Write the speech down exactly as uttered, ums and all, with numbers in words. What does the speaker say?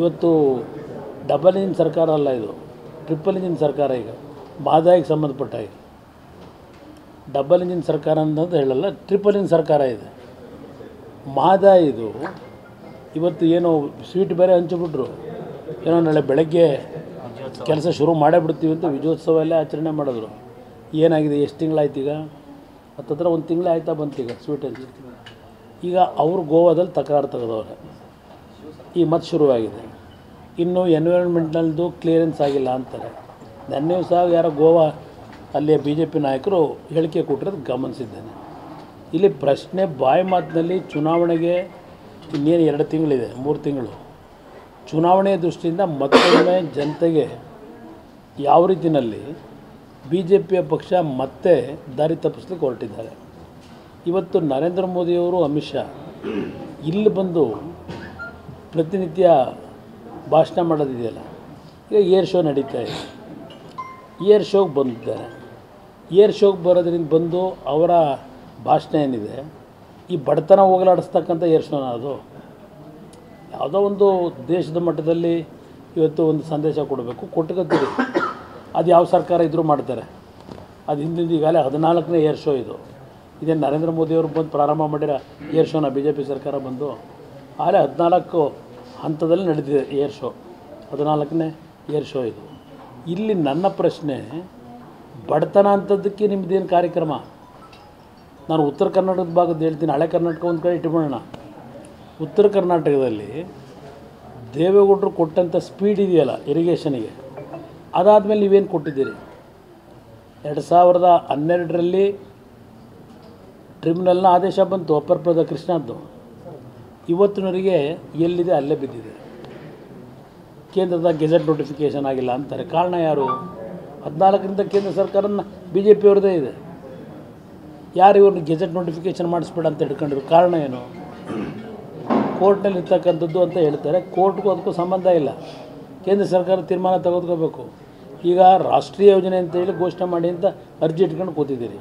ಇವತ್ತು double engine ಸರ್ಕಾರ ಅಲ್ಲ, ಇದು ಟ್ರಿಪಲ್ ಇಂಜಿನ್ ಸರ್ಕಾರ. ಈಗ ಮಹದಾಯಿಗೆ ಸಂಬಂಧಪಟ್ಟ ಇದು ಡಬಲ್ ಇಂಜಿನ್ ಸರ್ಕಾರ ಅಂತ ಹೇಳಲ್ಲ, ಟ್ರಿಪಲ್ ಇಂಜಿನ್ ಸರ್ಕಾರ ಇದೆ. ಮಹದಾಯಿ ಇದು ಇವತ್ತು ಏನೋ ಸ್ವೀಟ್ ಬೇರೆ ಹಂಚಿಬಿಟ್ರು, ಏನೋ ನಾಳೆ ಬೆಳಗ್ಗೆ ಕೆಲಸ ಶುರು ಮಾಡೇ ಬಿಡ್ತೀವಿ ಅಂತ ವಿಜಯೋತ್ಸವ ಎಲ್ಲ ಆಚರಣೆ ಮಾಡಿದ್ರು. ಏನಾಗಿದೆ, ಎಷ್ಟು ತಿಂಗಳಾಯ್ತು ಈಗ? ಹತ್ತತ್ರ ಒಂದು ತಿಂಗಳೇ ಆಯ್ತಾ ಬಂತು ಈಗ ಸ್ವೀಟ್ ಹಂಚಿ. ಈಗ ಅವರು ಗೋವಾದಲ್ಲಿ ತಕರಾರು ತೆಗೆದವ್ರೆ, ಈ ಮತ್ತೆ ಶುರುವಾಗಿದೆ. ಇನ್ನೂ ಎನ್ವಿರಾನ್ಮೆಂಟ್ನದು ಕ್ಲಿಯರೆನ್ಸ್ ಆಗಿಲ್ಲ ಅಂತಾರೆ. ನನ್ನೆಯೂ ಸಹ ಯಾರೋ ಗೋವಾ ಅಲ್ಲಿಯ ಬಿ ಜೆ ಪಿ ನಾಯಕರು ಹೇಳಿಕೆ ಕೊಟ್ಟಿರೋದು ಗಮನಿಸಿದ್ದೇನೆ. ಇಲ್ಲಿ ಪ್ರಶ್ನೆ ಬಾಯಿ ಮಾತಿನಲ್ಲಿ ಚುನಾವಣೆಗೆ ಇನ್ನೇನು ಎರಡು ತಿಂಗಳಿದೆ, ಮೂರು ತಿಂಗಳು, ಚುನಾವಣೆ ದೃಷ್ಟಿಯಿಂದ ಮತ್ತೊಮ್ಮೆ ಜನತೆಗೆ ಯಾವ ರೀತಿಯಲ್ಲಿ ಬಿ ಜೆ ಪಿಯ ಪಕ್ಷ ಮತ್ತೆ ದಾರಿ ತಪ್ಪಿಸ್ಲಿಕ್ಕೆ ಹೊರಟಿದ್ದಾರೆ. ಇವತ್ತು ನರೇಂದ್ರ ಮೋದಿಯವರು, ಅಮಿತ್ ಶಾ ಇಲ್ಲಿ ಬಂದು ಪ್ರತಿನಿತ್ಯ ಭಾಷಣ ಮಾಡೋದಿದೆಯಲ್ಲ, ಈಗ ಏರ್ ಶೋ ನಡೀತಾ ಇದೆ, ಏರ್ ಶೋಗೆ ಬಂದಿದ್ದಾರೆ. ಏರ್ ಶೋಗೆ ಬರೋದ್ರಿಂದ ಬಂದು ಅವರ ಭಾಷಣ ಏನಿದೆ, ಈ ಬಡತನ ಹೋಗಲಾಡಿಸ್ತಕ್ಕಂಥ ಏರ್ ಶೋನ ಅದು. ಯಾವುದೋ ಒಂದು ದೇಶದ ಮಟ್ಟದಲ್ಲಿ ಇವತ್ತು ಒಂದು ಸಂದೇಶ ಕೊಡಬೇಕು, ಕೊಟ್ಟುಕೊತೀರಿ. ಅದು ಯಾವ ಸರ್ಕಾರ ಇದ್ದರೂ ಮಾಡ್ತಾರೆ. ಅದು ಹಿಂದಿಂದ ಈಗಾಗಲೇ ಹದಿನಾಲ್ಕನೇ ಏರ್ ಶೋ ಇದು. ಇದೇನು ನರೇಂದ್ರ ಮೋದಿಯವರು ಬಂದು ಪ್ರಾರಂಭ ಮಾಡಿರೋ ಏರ್ ಶೋನ ಬಿ ಜೆ ಪಿ ಸರ್ಕಾರ ಬಂದು ಆಗಲೇ ಹದಿನಾಲ್ಕು ಹಂತದಲ್ಲಿ ನಡೆದಿದೆ ಏರ್ ಶೋ, ಹದಿನಾಲ್ಕನೇ ಏರ್ ಶೋ ಇದು. ಇಲ್ಲಿ ನನ್ನ ಪ್ರಶ್ನೆ, ಬಡತನ ಅಂಥದ್ದಕ್ಕೆ ನಿಮ್ಮದೇನು ಕಾರ್ಯಕ್ರಮ? ನಾನು ಉತ್ತರ ಕರ್ನಾಟಕದ ಭಾಗದ್ದು ಹೇಳ್ತೀನಿ, ಹಳೆ ಕರ್ನಾಟಕ ಒಂದು ಕಡೆ ಇಟ್ಕೊಳ್ಳೋಣ. ಉತ್ತರ ಕರ್ನಾಟಕದಲ್ಲಿ ದೇವೇಗೌಡರು ಕೊಟ್ಟಂಥ ಸ್ಪೀಡ್ ಇದೆಯಲ್ಲ ಇರಿಗೇಷನಿಗೆ, ಅದಾದಮೇಲೆ ನೀವೇನು ಕೊಟ್ಟಿದ್ದೀರಿ? ಎರಡು ಸಾವಿರದ ಹನ್ನೆರಡರಲ್ಲಿ ಟ್ರಿಬ್ಯುನಲ್ನ ಆದೇಶ ಬಂತು ಅಪ್ಪರ್ಪದ ಕೃಷ್ಣದ್ದು, ಇವತ್ತಿನವರಿಗೆ ಎಲ್ಲಿದೆ ಅಲ್ಲೇ ಬಿದ್ದಿದೆ. ಕೇಂದ್ರದ ಗೆಜೆಟ್ ನೋಟಿಫಿಕೇಷನ್ ಆಗಿಲ್ಲ ಅಂತಾರೆ. ಕಾರಣ ಯಾರು? ಹದಿನಾಲ್ಕರಿಂದ ಕೇಂದ್ರ ಸರ್ಕಾರನ ಬಿ ಜೆ ಪಿಯವ್ರದ್ದೇ ಇದೆ. ಯಾರು ಇವ್ರನ್ನ ಗೆಜೆಟ್ ನೋಟಿಫಿಕೇಷನ್ ಮಾಡಿಸ್ಬೇಡ ಅಂತ ಹಿಡ್ಕೊಂಡಿರು? ಕಾರಣ ಏನು? ಕೋರ್ಟ್ನಲ್ಲಿ ಇರ್ತಕ್ಕಂಥದ್ದು ಅಂತ ಹೇಳ್ತಾರೆ. ಕೋರ್ಟ್ಗೂ ಅದಕ್ಕೂ ಸಂಬಂಧ ಇಲ್ಲ. ಕೇಂದ್ರ ಸರ್ಕಾರ ತೀರ್ಮಾನ ತೆಗೆದುಕೋಬೇಕು. ಈಗ ರಾಷ್ಟ್ರೀಯ ಯೋಜನೆ ಅಂತೇಳಿ ಘೋಷಣೆ ಮಾಡಿ ಅಂತ ಅರ್ಜಿ ಇಟ್ಕೊಂಡು ಕೂತಿದ್ದೀರಿ.